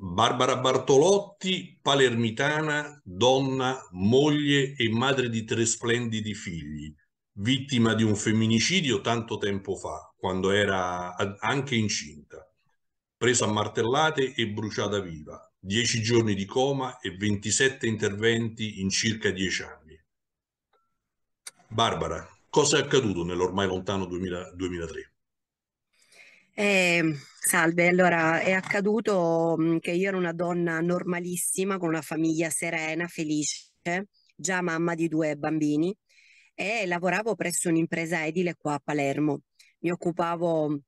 Barbara Bartolotti, palermitana, donna, moglie e madre di 3 splendidi figli, vittima di un femminicidio tanto tempo fa, quando era anche incinta, presa a martellate e bruciata viva, 10 giorni di coma e 27 interventi in circa 10 anni. Barbara, cosa è accaduto nell'ormai lontano 2003? Salve, allora è accaduto che io ero una donna normalissima, con una famiglia serena, felice, già mamma di 2 bambini, e lavoravo presso un'impresa edile qua a Palermo. Mi occupavo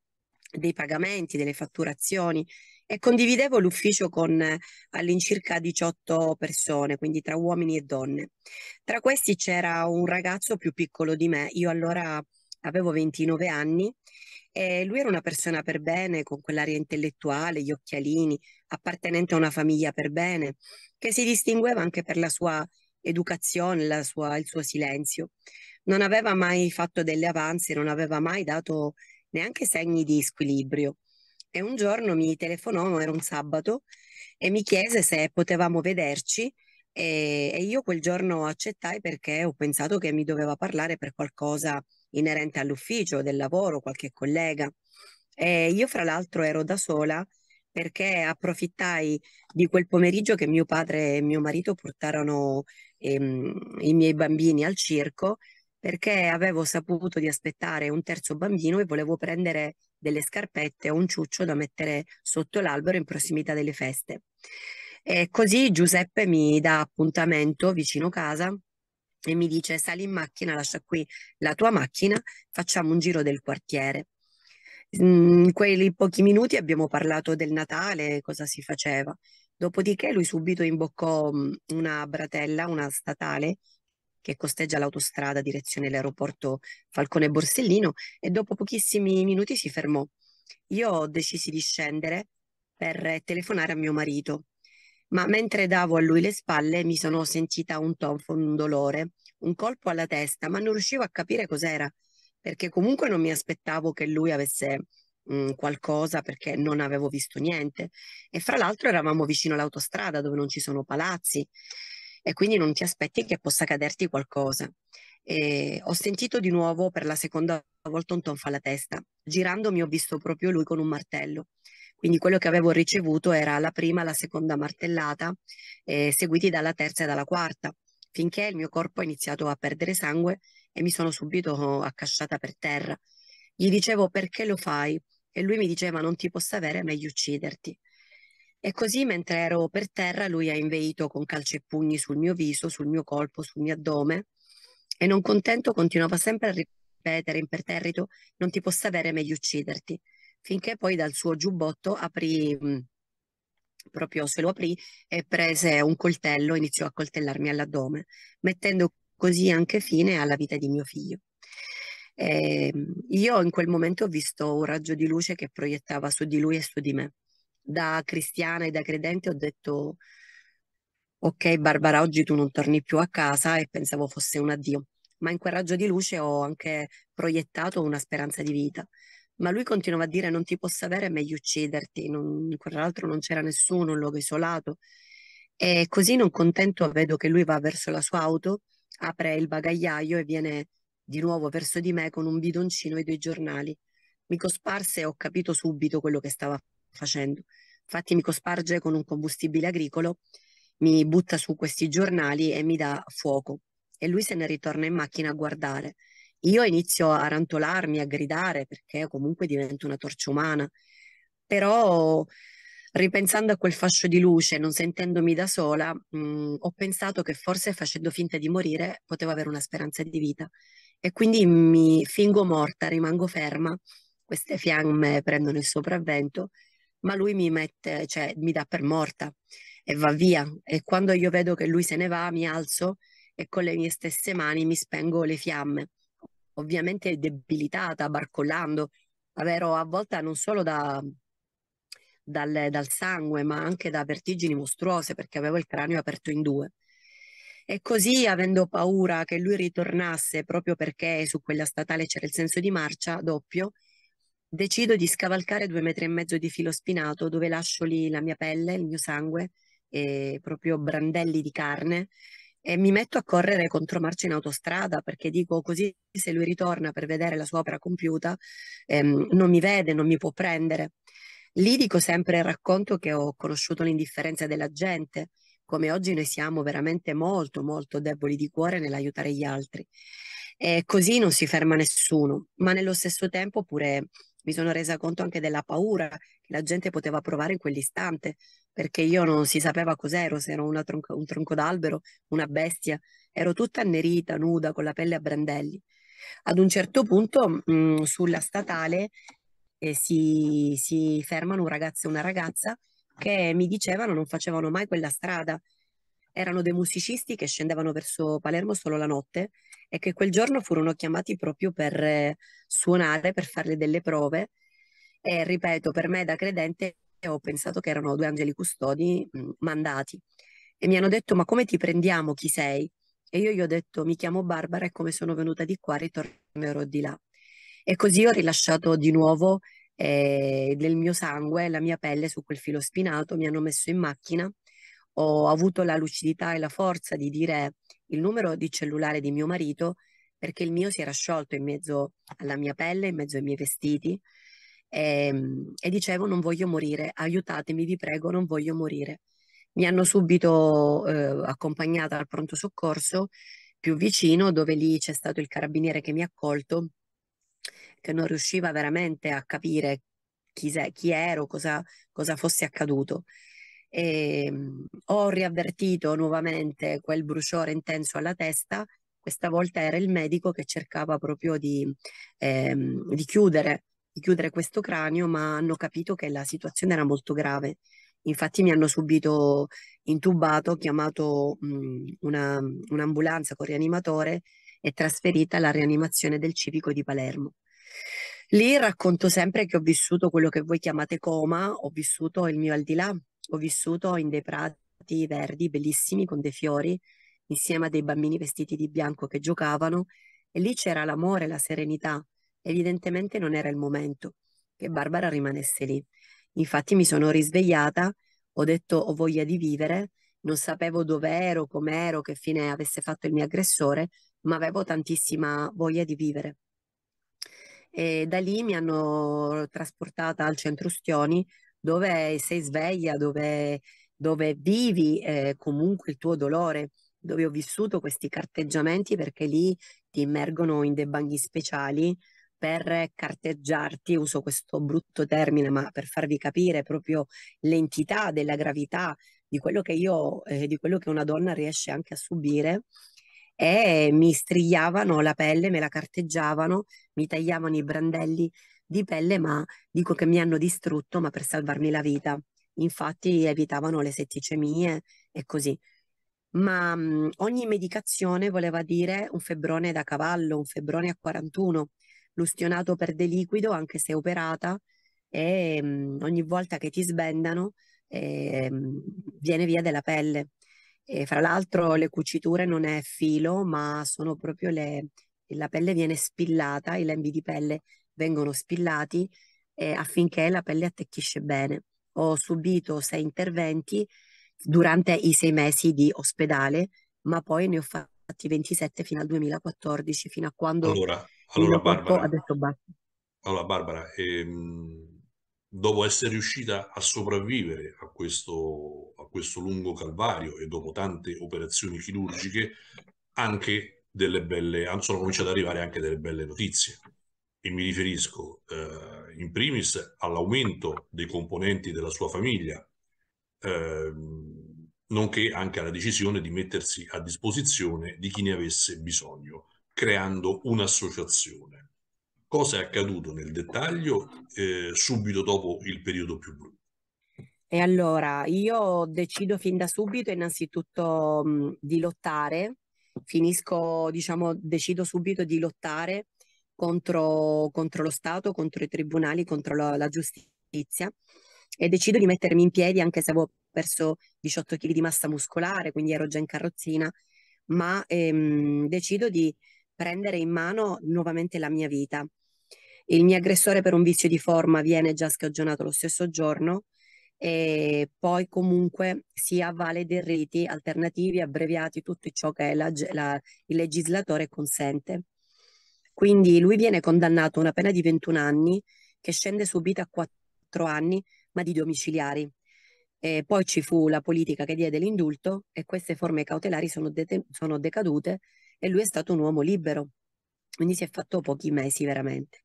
dei pagamenti, delle fatturazioni e condividevo l'ufficio con all'incirca 18 persone, quindi tra uomini e donne. Tra questi c'era un ragazzo più piccolo di me, io allora avevo 29 anni, e lui era una persona per bene, con quell'aria intellettuale, gli occhialini, appartenente a una famiglia per bene, che si distingueva anche per la sua educazione, il suo silenzio. Non aveva mai fatto delle avanze, non aveva mai dato neanche segni di squilibrio. E un giorno mi telefonò, era un sabato, e mi chiese se potevamo vederci, e io quel giorno accettai perché ho pensato che mi doveva parlare per qualcosa inerente all'ufficio, del lavoro, qualche collega. E io fra l'altro ero da sola perché approfittai di quel pomeriggio che mio padre e mio marito portarono i miei bambini al circo, perché avevo saputo di aspettare un terzo bambino e volevo prendere delle scarpette o un ciuccio da mettere sotto l'albero in prossimità delle feste. E così Giuseppe mi dà appuntamento vicino casa e mi dice: sali in macchina, lascia qui la tua macchina, facciamo un giro del quartiere. In quei pochi minuti abbiamo parlato del Natale, cosa si faceva. Dopodiché lui subito imboccò una bratella, una statale, che costeggia l'autostrada direzione l'aeroporto Falcone Borsellino, e dopo pochissimi minuti si fermò. Io decisi di scendere per telefonare a mio marito, ma mentre davo a lui le spalle mi sono sentita un tonfo, un dolore, un colpo alla testa, ma non riuscivo a capire cos'era, perché comunque non mi aspettavo che lui avesse qualcosa, perché non avevo visto niente, e fra l'altro eravamo vicino all'autostrada dove non ci sono palazzi e quindi non ti aspetti che possa caderti qualcosa. E ho sentito di nuovo per la seconda volta un tonfo alla testa. Girandomi ho visto proprio lui con un martello, quindi quello che avevo ricevuto era la prima, la seconda martellata, seguiti dalla terza e dalla quarta, finché il mio corpo ha iniziato a perdere sangue e mi sono subito accasciata per terra. Gli dicevo: perché lo fai? E lui mi diceva: non ti posso avere, è meglio ucciderti. E così, mentre ero per terra, lui ha inveito con calci e pugni sul mio viso, sul mio colpo, sul mio addome, e non contento continuava sempre a ripetere imperterrito: non ti posso avere, meglio ucciderti, finché poi dal suo giubbotto aprì, proprio se lo aprì, e prese un coltello e iniziò a coltellarmi all'addome, mettendo così anche fine alla vita di mio figlio. Io in quel momento ho visto un raggio di luce che proiettava su di lui e su di me. Da cristiana e da credente ho detto: ok Barbara, oggi tu non torni più a casa, e pensavo fosse un addio, ma in quel raggio di luce ho anche proiettato una speranza di vita. Ma lui continuava a dire: non ti posso avere, è meglio ucciderti. Tra l'altro non c'era nessuno, un luogo isolato. E così, non contento, vedo che lui va verso la sua auto, apre il bagagliaio e viene di nuovo verso di me con un bidoncino e 2 giornali. Mi cosparse e ho capito subito quello che stava facendo. Infatti mi cosparge con un combustibile agricolo, mi butta su questi giornali e mi dà fuoco, e lui se ne ritorna in macchina a guardare. Io inizio a rantolarmi, a gridare, perché comunque divento una torcia umana, però ripensando a quel fascio di luce, non sentendomi da sola, ho pensato che forse facendo finta di morire potevo avere una speranza di vita, e quindi mi fingo morta, rimango ferma, queste fiamme prendono il sopravvento, ma lui mi dà per morta e va via. E quando io vedo che lui se ne va, mi alzo e con le mie stesse mani mi spengo le fiamme, ovviamente debilitata, barcollando, ero avvolta non solo dal sangue, ma anche da vertigini mostruose, perché avevo il cranio aperto in 2. E così, avendo paura che lui ritornasse, proprio perché su quella statale c'era il senso di marcia doppio, Decido di scavalcare 2,5 metri di filo spinato, dove lascio lì la mia pelle, il mio sangue, e proprio brandelli di carne, e mi metto a correre contro marcia in autostrada, perché dico, così se lui ritorna per vedere la sua opera compiuta non mi vede, non mi può prendere. Lì dico sempre e racconto che ho conosciuto l'indifferenza della gente, come oggi noi siamo veramente molto molto deboli di cuore nell'aiutare gli altri, e così non si ferma nessuno. Ma nello stesso tempo pure mi sono resa conto anche della paura che la gente poteva provare in quell'istante, perché io non si sapeva cos'ero, se ero un tronco d'albero, una bestia. Ero tutta annerita, nuda, con la pelle a brandelli. Ad un certo punto sulla statale si fermano un ragazzo e una ragazza che mi dicevano non facevano mai quella strada. Erano dei musicisti che scendevano verso Palermo solo la notte e che quel giorno furono chiamati proprio per suonare, per farle delle prove, e ripeto, per me da credente ho pensato che erano due angeli custodi mandati, e mi hanno detto: ma come ti prendiamo, chi sei? E io gli ho detto: mi chiamo Barbara e come sono venuta di qua ritornerò di là. E così ho rilasciato di nuovo del mio sangue, la mia pelle su quel filo spinato. Mi hanno messo in macchina. Ho avuto la lucidità e la forza di dire il numero di cellulare di mio marito, perché il mio si era sciolto in mezzo alla mia pelle, in mezzo ai miei vestiti, e dicevo: non voglio morire, aiutatemi, vi prego, non voglio morire. Mi hanno subito accompagnata al pronto soccorso più vicino, dove lì c'è stato il carabiniere che mi ha accolto, che non riusciva veramente a capire chi ero, cosa fosse accaduto. E ho riavvertito nuovamente quel bruciore intenso alla testa. Questa volta era il medico che cercava proprio di chiudere questo cranio, ma hanno capito che la situazione era molto grave. Infatti mi hanno subito intubato, chiamato un'ambulanza con rianimatore e trasferita alla rianimazione del civico di Palermo. Lì racconto sempre che ho vissuto quello che voi chiamate coma, ho vissuto il mio al di là. Ho vissuto in dei prati verdi bellissimi con dei fiori, insieme a dei bambini vestiti di bianco che giocavano, e lì c'era l'amore, la serenità. Evidentemente non era il momento che Barbara rimanesse lì. Infatti mi sono risvegliata, ho detto: ho voglia di vivere. Non sapevo dove ero, come ero, che fine avesse fatto il mio aggressore, ma avevo tantissima voglia di vivere. E da lì mi hanno trasportata al centro Ustioni, dove sei sveglia, dove vivi comunque il tuo dolore, dove ho vissuto questi carteggiamenti, perché lì ti immergono in dei bagni speciali per carteggiarti, uso questo brutto termine, ma per farvi capire proprio l'entità della gravità di quello che una donna riesce anche a subire. E mi strigliavano la pelle, me la carteggiavano, mi tagliavano i brandelli di pelle, ma dico che mi hanno distrutto, ma per salvarmi la vita. Infatti evitavano le setticemie e così. Ma ogni medicazione voleva dire un febbrone da cavallo, un febbrone a 41, l'ustionato perde liquido anche se operata, e ogni volta che ti sbendano viene via della pelle. E fra l'altro le cuciture non è filo, ma sono proprio la pelle viene spillata, i lembi di pelle vengono spillati affinché la pelle attecchisce bene. Ho subito 6 interventi durante i 6 mesi di ospedale, ma poi ne ho fatti 27 fino al 2014, fino a quando... Allora Barbara, dopo essere riuscita a sopravvivere a questo lungo calvario e dopo tante operazioni chirurgiche, sono cominciate ad arrivare anche delle belle notizie. E mi riferisco in primis all'aumento dei componenti della sua famiglia, nonché anche alla decisione di mettersi a disposizione di chi ne avesse bisogno, creando un'associazione. Cosa è accaduto nel dettaglio subito dopo il periodo più brutto? E allora io decido fin da subito innanzitutto di lottare, decido subito di lottare contro lo Stato, contro i tribunali, contro la giustizia, e decido di mettermi in piedi, anche se avevo perso 18 kg di massa muscolare, quindi ero già in carrozzina, ma decido di prendere in mano nuovamente la mia vita. Il mio aggressore per un vizio di forma viene già scagionato lo stesso giorno e poi comunque si avvale dei riti alternativi, abbreviati, tutto ciò che il legislatore consente. Quindi lui viene condannato a una pena di 21 anni che scende subito a 4 anni, ma di domiciliari. E poi ci fu la politica che diede l'indulto e queste forme cautelari sono decadute e lui è stato un uomo libero, quindi si è fatto pochi mesi veramente.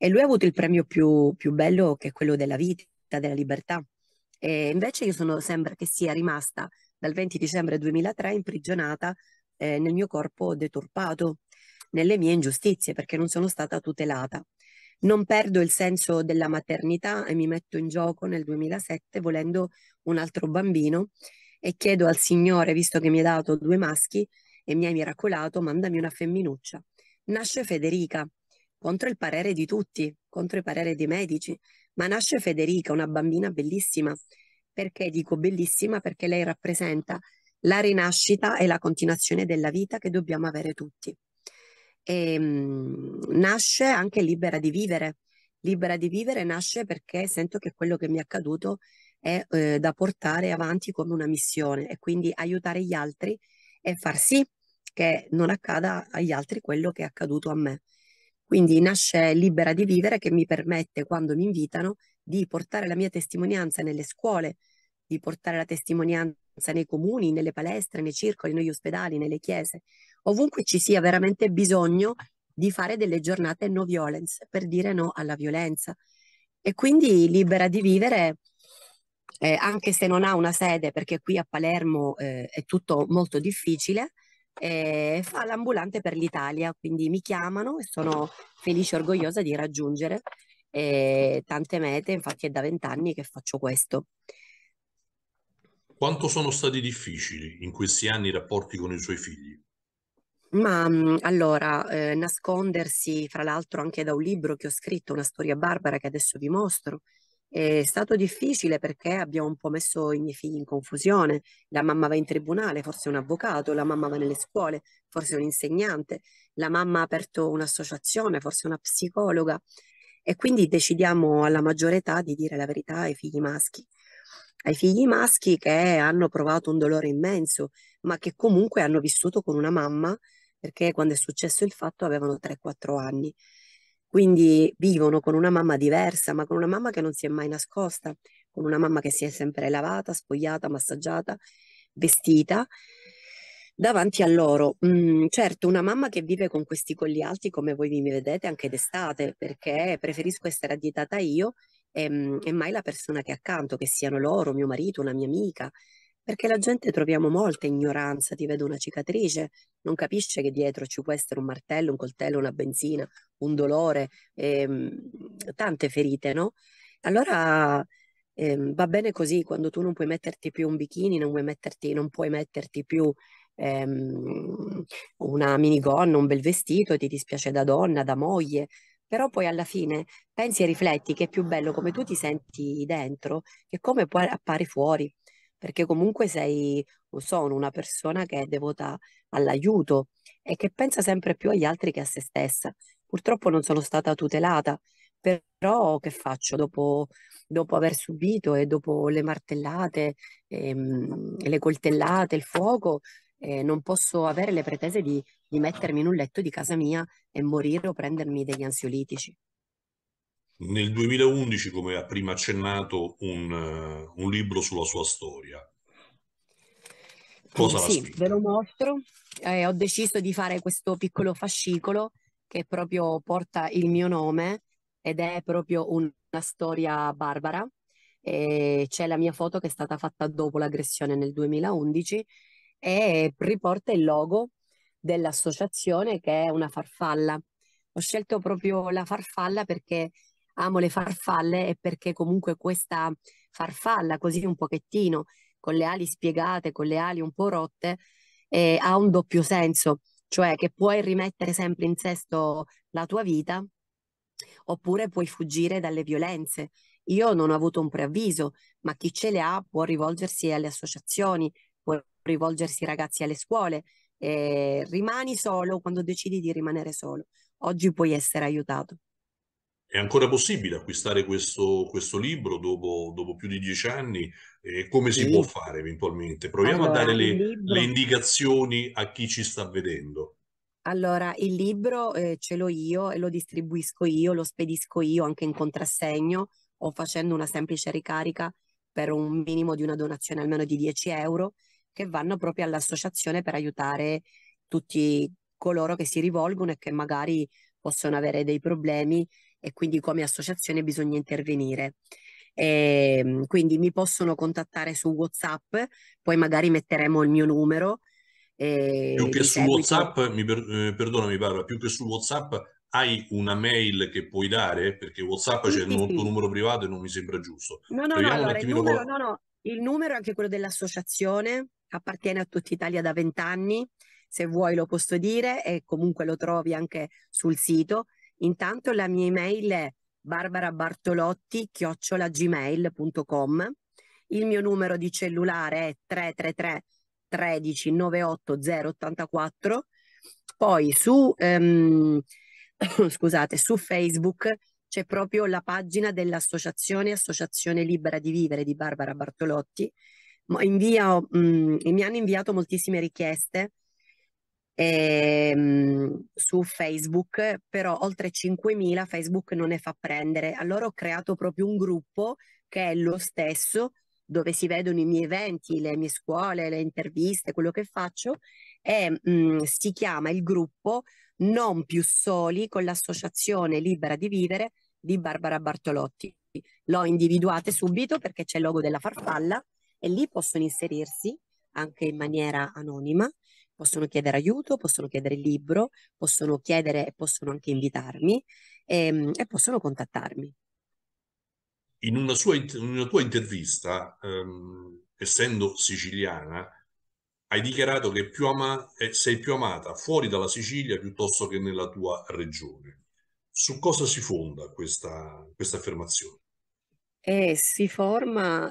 E lui ha avuto il premio più bello, che è quello della vita, della libertà. E invece io sembra che sia rimasta dal 20 dicembre 2003 imprigionata nel mio corpo deturpato, nelle mie ingiustizie, perché non sono stata tutelata. Non perdo il senso della maternità e mi metto in gioco nel 2007 volendo un altro bambino e chiedo al Signore, visto che mi ha dato 2 maschi e mi hai miracolato, mandami una femminuccia. Nasce Federica, contro il parere di tutti, contro il parere dei medici, ma nasce Federica, una bambina bellissima. Perché dico bellissima? Perché lei rappresenta la rinascita e la continuazione della vita che dobbiamo avere tutti. E, nasce anche Libera di Vivere. Libera di Vivere nasce perché sento che quello che mi è accaduto è da portare avanti come una missione e quindi aiutare gli altri e far sì che non accada agli altri quello che è accaduto a me. Quindi nasce Libera di Vivere, che mi permette, quando mi invitano, di portare la mia testimonianza nelle scuole, di portare la testimonianza nei comuni, nelle palestre, nei circoli, negli ospedali, nelle chiese, ovunque ci sia veramente bisogno di fare delle giornate no violence, per dire no alla violenza. E quindi Libera di Vivere, anche se non ha una sede, perché qui a Palermo è tutto molto difficile, e fa l'ambulante per l'Italia, quindi mi chiamano e sono felice e orgogliosa di raggiungere tante mete. Infatti è da 20 anni che faccio questo. Quanto sono stati difficili in questi anni i rapporti con i suoi figli? Ma allora, nascondersi, fra l'altro anche da un libro che ho scritto, Una Storia Barbara, che adesso vi mostro, è stato difficile perché abbiamo un po' messo i miei figli in confusione. La mamma va in tribunale, forse un avvocato, la mamma va nelle scuole, forse un insegnante, la mamma ha aperto un'associazione, forse una psicologa, e quindi decidiamo alla maggiore età di dire la verità ai figli maschi. Ai figli maschi che hanno provato un dolore immenso, ma che comunque hanno vissuto con una mamma, perché quando è successo il fatto avevano 3-4 anni. Quindi vivono con una mamma diversa, ma con una mamma che non si è mai nascosta, con una mamma che si è sempre lavata, spogliata, massaggiata, vestita davanti a loro. Certo, una mamma che vive con questi colli alti, come voi mi vedete, anche d'estate, perché preferisco essere addietata io e mai la persona che è accanto, che siano loro, mio marito, una mia amica, perché la gente troviamo molta ignoranza. Ti vedo una cicatrice, non capisce che dietro ci può essere un martello, un coltello, una benzina, un dolore, tante ferite, no? Allora va bene così. Quando tu non puoi metterti più un bikini, non puoi metterti più una minigonna, un bel vestito, ti dispiace da donna, da moglie, però poi alla fine pensi e rifletti che è più bello come tu ti senti dentro che come poi appari fuori, perché comunque sei, non sono una persona che è devota all'aiuto e che pensa sempre più agli altri che a se stessa. Purtroppo non sono stata tutelata, però che faccio dopo aver subito e dopo le martellate, le coltellate, il fuoco, non posso avere le pretese di mettermi in un letto di casa mia e morire o prendermi degli ansiolitici. Nel 2011, come ha prima accennato, un libro sulla sua storia. Cosa l'ha scritto? Ve lo mostro. Ho deciso di fare questo piccolo fascicolo che proprio porta il mio nome ed è proprio una storia Barbara. C'è la mia foto che è stata fatta dopo l'aggressione nel 2011 e riporta il logo dell'associazione, che è una farfalla. Ho scelto proprio la farfalla perché amo le farfalle e perché comunque questa farfalla, così un pochettino con le ali spiegate, con le ali un po' rotte, ha un doppio senso, cioè che puoi rimettere sempre in sesto la tua vita oppure puoi fuggire dalle violenze. Io non ho avuto un preavviso, ma chi ce le ha può rivolgersi alle associazioni, può rivolgersi ai ragazzi alle scuole. Rimani solo quando decidi di rimanere solo. Oggi puoi essere aiutato. È ancora possibile acquistare questo libro dopo più di 10 anni? Come si può fare eventualmente? Proviamo a dare le indicazioni a chi ci sta vedendo. Allora, il libro ce l'ho io e lo distribuisco io, lo spedisco io anche in contrassegno o facendo una semplice ricarica per un minimo di una donazione almeno di 10 euro che vanno proprio all'associazione per aiutare tutti coloro che si rivolgono e che magari possono avere dei problemi e quindi come associazione bisogna intervenire. E quindi mi possono contattare su WhatsApp, poi magari metteremo il mio numero. Più che su WhatsApp, perdonami Barbara, più che su WhatsApp hai una mail che puoi dare? Perché WhatsApp c'è il tuo numero privato e non mi sembra giusto. No, allora, il numero è anche quello dell'associazione, appartiene a tutta Italia da 20 anni, se vuoi lo posso dire e comunque lo trovi anche sul sito. Intanto la mia email è barbarabartolotti@gmail.com, il mio numero di cellulare è 333 13 98 084. Poi su Facebook c'è proprio la pagina dell'associazione, Associazione Libera di Vivere di Barbara Bartolotti. Mi hanno inviato moltissime richieste su Facebook, però oltre 5.000 Facebook non ne fa prendere. Allora ho creato proprio un gruppo che è lo stesso, dove si vedono i miei eventi, le mie scuole, le interviste, quello che faccio, e si chiama il gruppo Non più Soli con l'associazione Libera di Vivere di Barbara Bartolotti. L'ho individuata subito perché c'è il logo della farfalla e lì possono inserirsi anche in maniera anonima, possono chiedere aiuto, possono chiedere il libro, possono chiedere e possono anche invitarmi e possono contattarmi. In una tua intervista, essendo siciliana, hai dichiarato che sei più amata fuori dalla Sicilia piuttosto che nella tua regione. Su cosa si fonda questa affermazione? Si fonda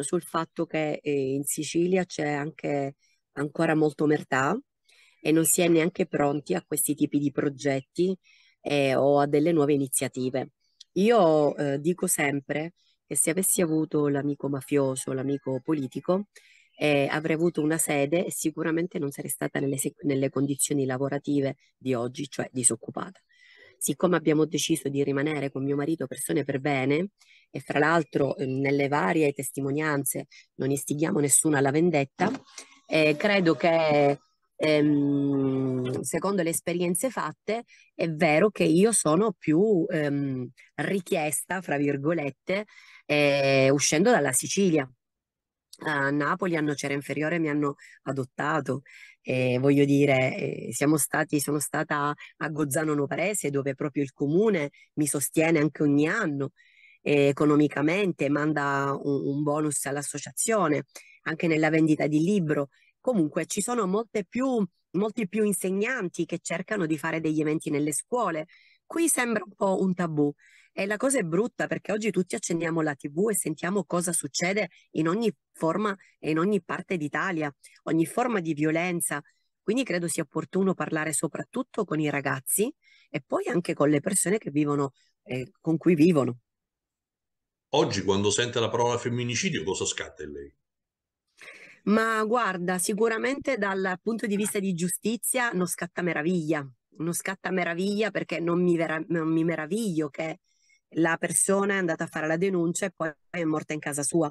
sul fatto che in Sicilia c'è anche ancora molta omertà e non si è neanche pronti a questi tipi di progetti o a delle nuove iniziative. Io dico sempre che se avessi avuto l'amico mafioso, l'amico politico, avrei avuto una sede e sicuramente non sarei stata nelle condizioni lavorative di oggi, cioè disoccupata. Siccome abbiamo deciso di rimanere con mio marito persone per bene, e fra l'altro nelle varie testimonianze non istighiamo nessuno alla vendetta, credo che secondo le esperienze fatte è vero che io sono più richiesta, fra virgolette, uscendo dalla Sicilia. A Napoli, a Nocera Inferiore, mi hanno adottato, voglio dire, sono stata a Gozzano Novarese, dove proprio il comune mi sostiene anche ogni anno economicamente, manda un bonus all'associazione anche nella vendita di libro. Comunque ci sono molti più insegnanti che cercano di fare degli eventi nelle scuole. Qui sembra un po' un tabù e la cosa è brutta perché oggi tutti accendiamo la TV e sentiamo cosa succede in ogni forma e in ogni parte d'Italia, ogni forma di violenza. Quindi credo sia opportuno parlare soprattutto con i ragazzi e poi anche con le persone che vivono, con cui vivono. Oggi quando sente la parola femminicidio cosa scatta in lei? Ma guarda, sicuramente dal punto di vista di giustizia non scatta meraviglia perché non mi meraviglio che la persona è andata a fare la denuncia e poi è morta in casa sua.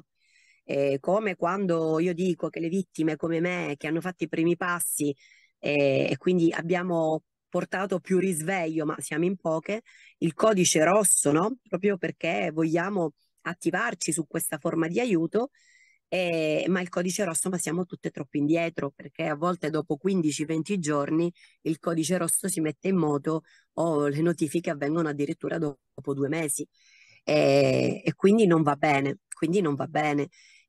Come quando io dico che le vittime come me che hanno fatto i primi passi e quindi abbiamo portato più risveglio, ma siamo in poche, il codice rosso, no? Proprio perché vogliamo attivarci su questa forma di aiuto. Ma il codice rosso, ma siamo tutte troppo indietro perché a volte dopo 15-20 giorni il codice rosso si mette in moto o le notifiche avvengono addirittura dopo 2 mesi e quindi non va bene,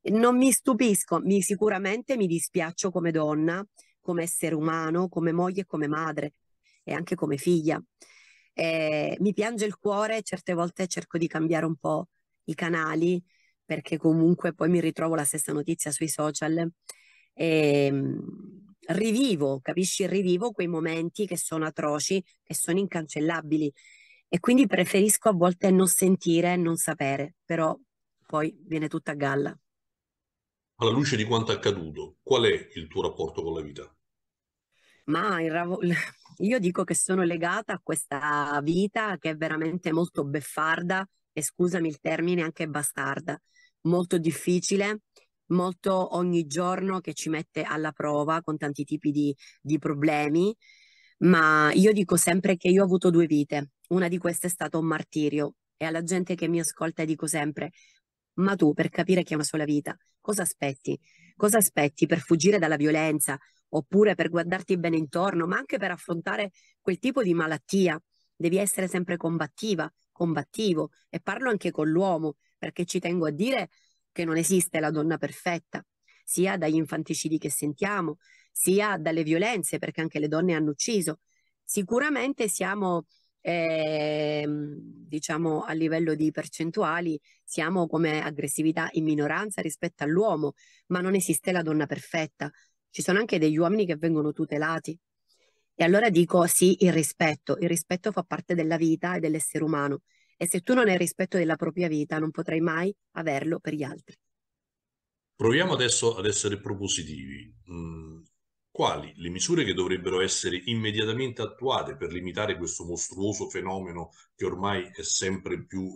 Non mi stupisco, sicuramente mi dispiaccio come donna, come essere umano, come moglie, come madre e anche come figlia. Mi piange il cuore, certe volte cerco di cambiare un po' i canali perché comunque poi mi ritrovo la stessa notizia sui social, rivivo, capisci? Rivivo quei momenti che sono atroci, che sono incancellabili, e quindi preferisco a volte non sentire, non sapere, però poi viene tutto a galla. Alla luce di quanto accaduto, qual è il tuo rapporto con la vita? Ma io dico che sono legata a questa vita che è veramente molto beffarda, e scusami il termine, anche bastarda, molto difficile, molto ogni giorno che ci mette alla prova con tanti tipi di problemi, ma io dico sempre che io ho avuto due vite, una di queste è stato un martirio, e alla gente che mi ascolta dico sempre: ma tu, per capire che è una sola vita, cosa aspetti? Cosa aspetti per fuggire dalla violenza, oppure per guardarti bene intorno, ma anche per affrontare quel tipo di malattia? Devi essere sempre combattiva, combattivo, e parlo anche con l'uomo, perché ci tengo a dire che non esiste la donna perfetta, sia dagli infanticidi che sentiamo, sia dalle violenze, perché anche le donne hanno ucciso. Sicuramente siamo, diciamo, a livello di percentuali, siamo come aggressività in minoranza rispetto all'uomo, ma non esiste la donna perfetta. Ci sono anche degli uomini che vengono tutelati. E allora dico sì, il rispetto fa parte della vita e dell'essere umano, e se tu non hai rispetto della propria vita non potrai mai averlo per gli altri. Proviamo adesso ad essere propositivi. Quali le misure che dovrebbero essere immediatamente attuate per limitare questo mostruoso fenomeno che ormai è sempre più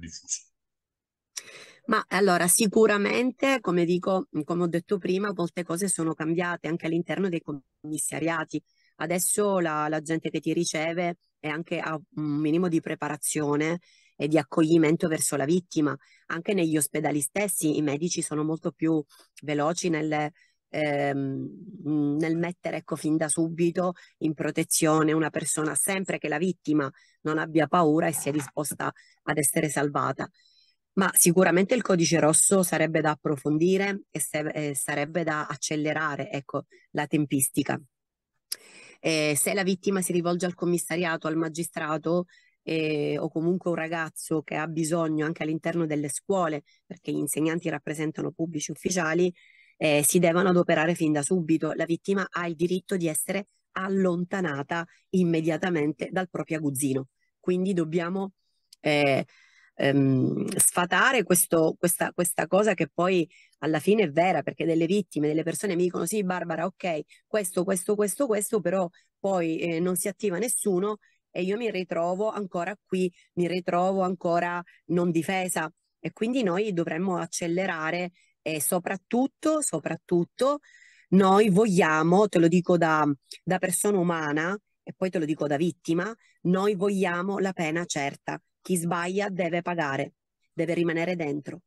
diffuso? Ma allora sicuramente, come ho detto prima, molte cose sono cambiate anche all'interno dei commissariati. Adesso la gente che ti riceve è anche a un minimo di preparazione e di accoglimento verso la vittima. Anche negli ospedali stessi i medici sono molto più veloci nel mettere, ecco, fin da subito in protezione una persona, sempre che la vittima non abbia paura e sia disposta ad essere salvata. Ma sicuramente il codice rosso sarebbe da approfondire e sarebbe da accelerare, ecco, la tempistica. Se la vittima si rivolge al commissariato, al magistrato, o comunque un ragazzo che ha bisogno, anche all'interno delle scuole, perché gli insegnanti rappresentano pubblici ufficiali, si devono adoperare fin da subito. La vittima ha il diritto di essere allontanata immediatamente dal proprio aguzzino. Quindi dobbiamo sfatare questa cosa che poi alla fine è vera, perché delle vittime, delle persone mi dicono: sì Barbara, ok, questo, però poi non si attiva nessuno e io mi ritrovo ancora qui, mi ritrovo ancora non difesa, e quindi noi dovremmo accelerare, e soprattutto noi vogliamo, te lo dico da persona umana e poi te lo dico da vittima, noi vogliamo la pena certa. Chi sbaglia deve pagare, deve rimanere dentro.